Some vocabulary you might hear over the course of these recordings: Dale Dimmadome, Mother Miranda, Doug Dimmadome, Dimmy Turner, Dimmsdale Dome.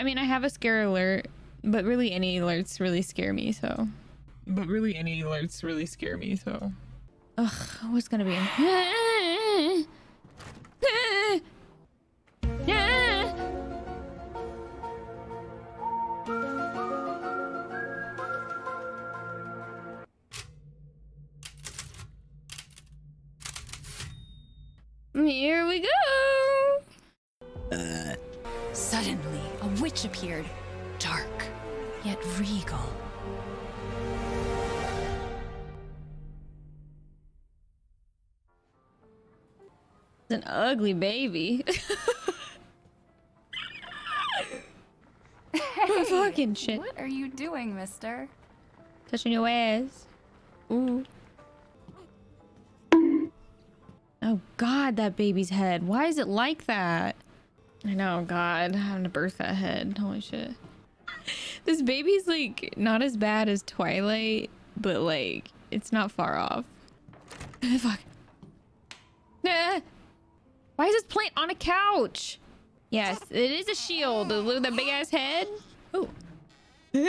I mean, I have a scare alert, but really any alerts really scare me, so. Ugh, what's gonna be? Here we go. Suddenly, a witch appeared, dark yet regal. It's an ugly baby. Hey, fucking shit. What are you doing, mister? Touching your ass. Ooh. Oh God, that baby's head. Why is it like that? I know, God, I'm gonna birth that head. Holy shit. This baby's like not as bad as Twilight, but like it's not far off. Fuck. Nah. Why is this plant on a couch? Yes, it is a shield. Look at that big ass head. Oh. All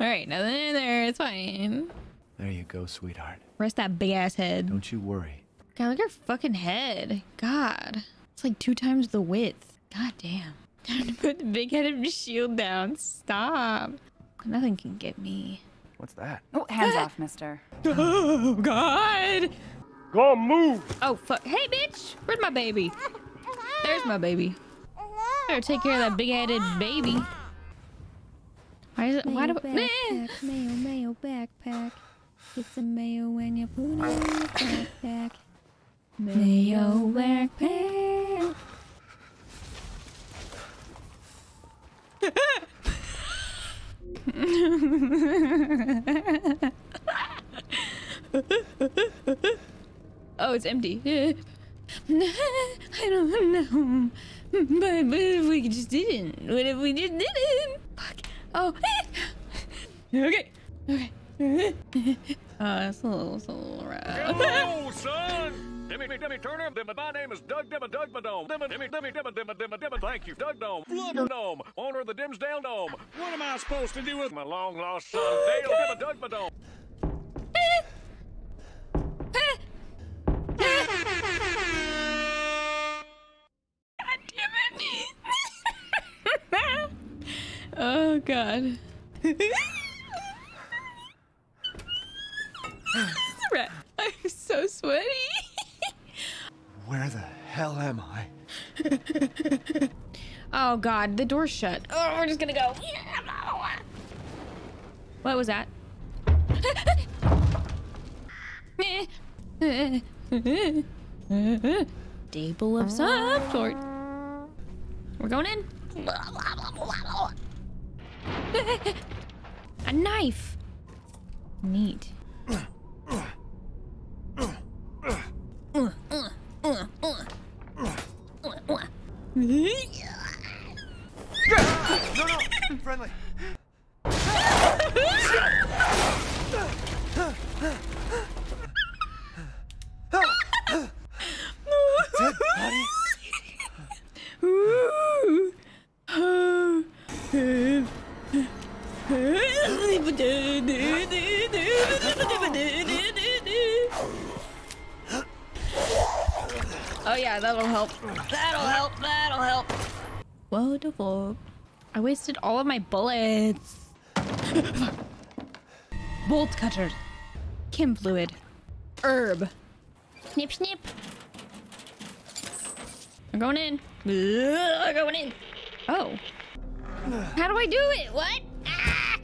right, now they're in there. It's fine. There you go, sweetheart. Rest that big ass head. Don't you worry. God, look at her fucking head. God. It's like 2 times the width. God damn. Time to put the big head of the shield down. Stop. Nothing can get me. What's that? Oh, hands off, mister. Oh, God. Go move. Oh, fuck. Hey, bitch. Where's my baby? There's my baby. Better take care of that big-headed baby. Why is it? Why do I? Mayo backpack. Get some mayo when you put it in your backpack. Mayo backpack. Oh, it's empty. I don't know. But what if we just didn't? Fuck. Oh. Okay. Okay. It's a little rough. Hello, son! Dimmy Turner. My name is Doug Dimmadome. Dimmadome. Thank you. Doug Dome. Flubber Dome. Owner of the Dimmsdale Dome. What am I supposed to do with my long lost son, Dale Dimmadome? God damn it! Oh God. I'm so sweaty. Where the hell am I? Oh God, the door's shut. Oh, we're just gonna go. What was that? Table of some sort. We're going in. A knife. Neat. No, friendly. Dead body. Oh yeah, that'll help. That'll help. Whoa, the fuck. I wasted all of my bullets. Bolt cutter. Kim fluid. Herb. Snip, snip. I'm going in. I'm going in. Oh. How do I do it? What? Ah!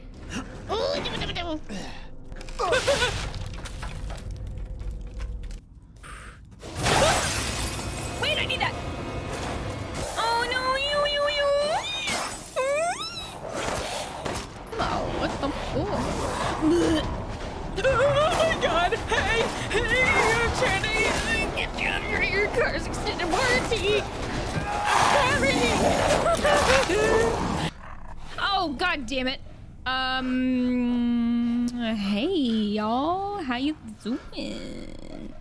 Oh. Wait, I need that. Oh no, Oh, what the fuck? Oh my God! Hey! I'm trying to get you out of your car's extended warranty. Hurry! Oh God damn it! Hey y'all, how you doing?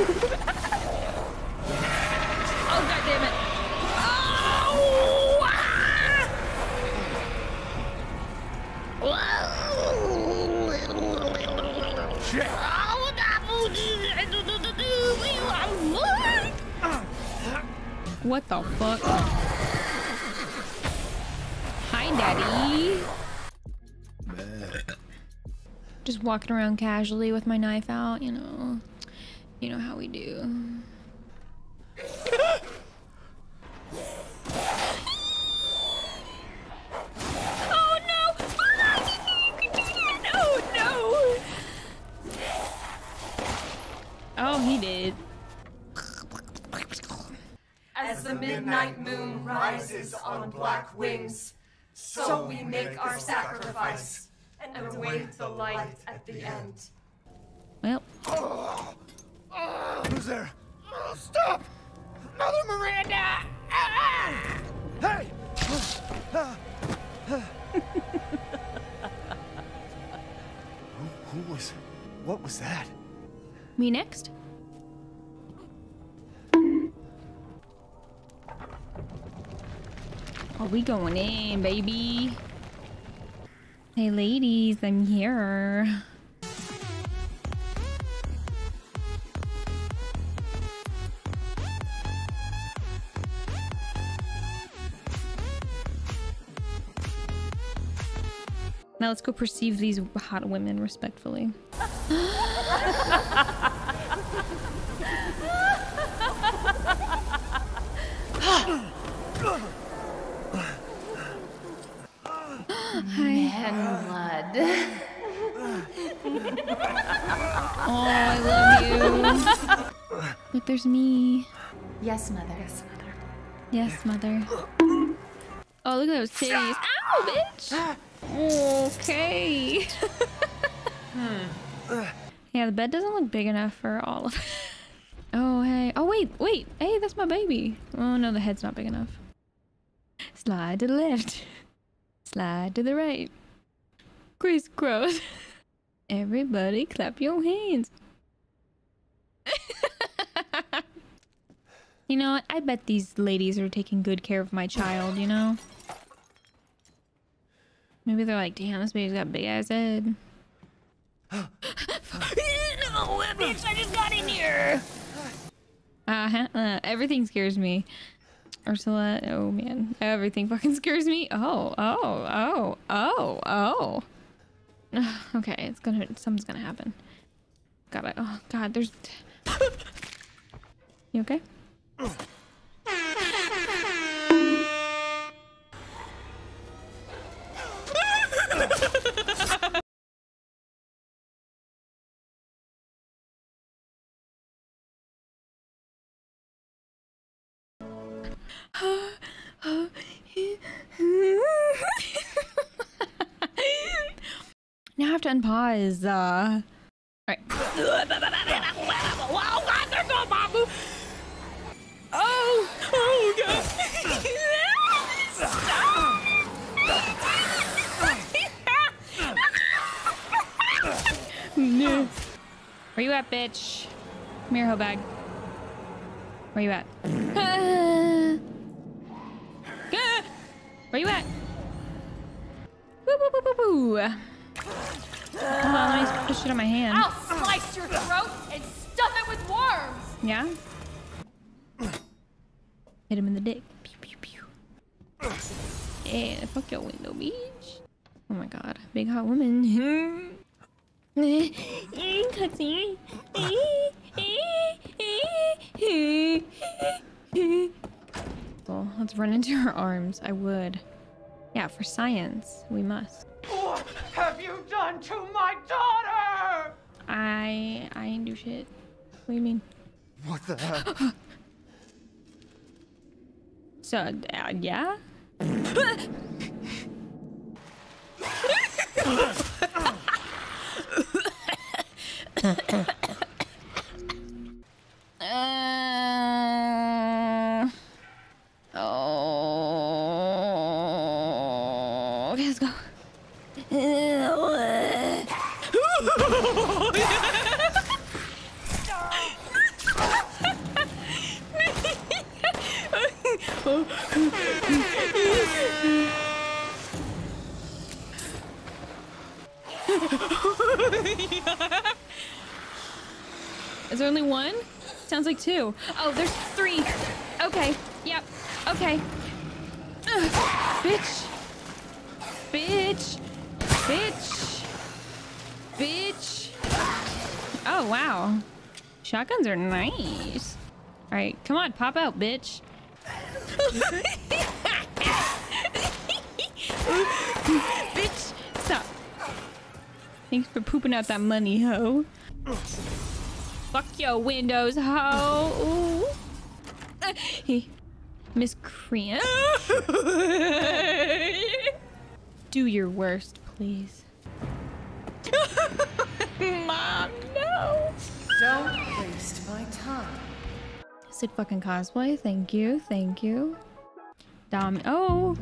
Oh, God damn it. Oh, ah! Shit. What the fuck? Hi, Daddy. Just walking around casually with my knife out, you know. You know how we do. Oh no! You could do that! Oh no! Oh, he did. As the midnight moon rises on black wings, so we make our sacrifice and await the light at the end. Well. Who's there? Stop! Mother Miranda! Ah! Hey! What was that? Me next? Are we going in, baby? Hey, ladies, I'm here. Now let's go perceive these hot women respectfully. Man blood. Oh, I love you. Look, there's me. Yes, mother. Yes, mother. Yes, mother. Oh, look at those titties. Ow, bitch! Okay. Yeah, the bed doesn't look big enough for all of it. Oh, hey. Oh, wait, wait. Hey, that's my baby. Oh, no, the head's not big enough. Slide to the left. Slide to the right. Crisscross. Everybody clap your hands. You know what? I bet these ladies are taking good care of my child, you know? Maybe they're like, damn, this baby's got a big ass head. No, bitch, I just got in here! Everything scares me. Ursula, oh man, everything fucking scares me. Oh. Okay, it's gonna, something's gonna happen. Gotta, oh God, there's... You okay? Now I have to unpause. Alright. Oh! Oh God! Stop! No. Where you at, bitch? Come here, hoe bag. Where you at? Where you at? Woo woo woo woo woo! Hold on, let me put shit on my hand. I'll slice your throat and stuff it with worms! Yeah? Hit him in the dick. Pew pew pew. Yeah, fuck your window, bitch. Oh my God, big hot woman. Cutscene. Well, let's run into her arms. I would. Yeah, for science, we must. What have you done to my daughter? I ain't do shit. What do you mean? What the hell? So, yeah? Oh, okay, let's go. Is there only one? Sounds like two. Oh, there's three. Okay. Yep. Okay. Ugh. Bitch. Bitch. Bitch. Bitch. Oh, wow. Shotguns are nice. All right. Come on. Pop out, bitch. Bitch. Stop. Thanks for pooping out that money, ho. Fuck your windows, ho. Hey, Miss Crean. Do your worst, please. Mom, no. Don't waste my time. Sid fucking cosplay. Thank you. Dom. Oh.